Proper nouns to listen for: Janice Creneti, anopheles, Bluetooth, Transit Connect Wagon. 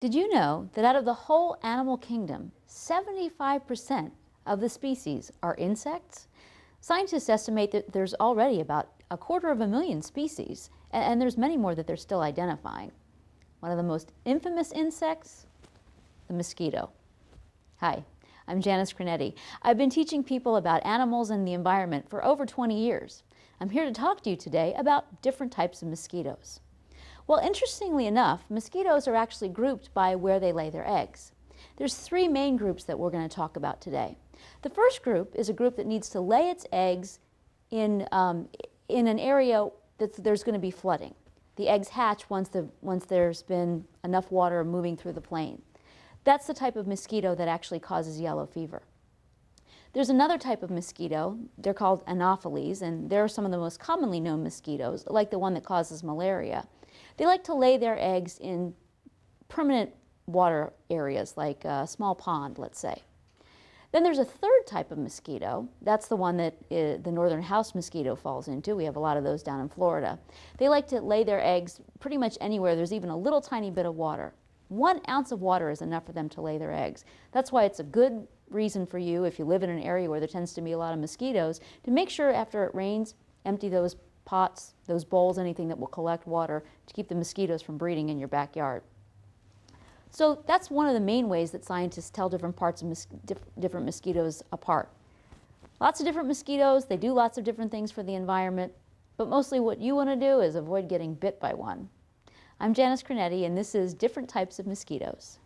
Did you know that out of the whole animal kingdom, 75% of the species are insects? Scientists estimate that there's already about 250,000 species, and there's many more that they're still identifying. One of the most infamous insects, the mosquito. Hi, I'm Janice Creneti. I've been teaching people about animals and the environment for over 20 years. I'm here to talk to you today about different types of mosquitoes. Well, interestingly enough, mosquitoes are actually grouped by where they lay their eggs. There's three main groups that we're going to talk about today. The first group is a group that needs to lay its eggs in an area that there's going to be flooding. The eggs hatch once there's been enough water moving through the plain. That's the type of mosquito that actually causes yellow fever. There's another type of mosquito. They're called anopheles, and they're some of the most commonly known mosquitoes, like the one that causes malaria. They like to lay their eggs in permanent water areas, like a small pond, let's say. Then there's a third type of mosquito. That's the one that the northern house mosquito falls into. We have a lot of those down in Florida. They like to lay their eggs pretty much anywhere there's even a little tiny bit of water. 1 ounce of water is enough for them to lay their eggs. That's why it's a good reason for you, if you live in an area where there tends to be a lot of mosquitoes, to make sure after it rains, empty those pots, those bowls, anything that will collect water to keep the mosquitoes from breeding in your backyard. So that's one of the main ways that scientists tell different parts of different mosquitoes apart. Lots of different mosquitoes, they do lots of different things for the environment, but mostly what you want to do is avoid getting bit by one. I'm Janice Creneti, and this is Different Types of Mosquitoes.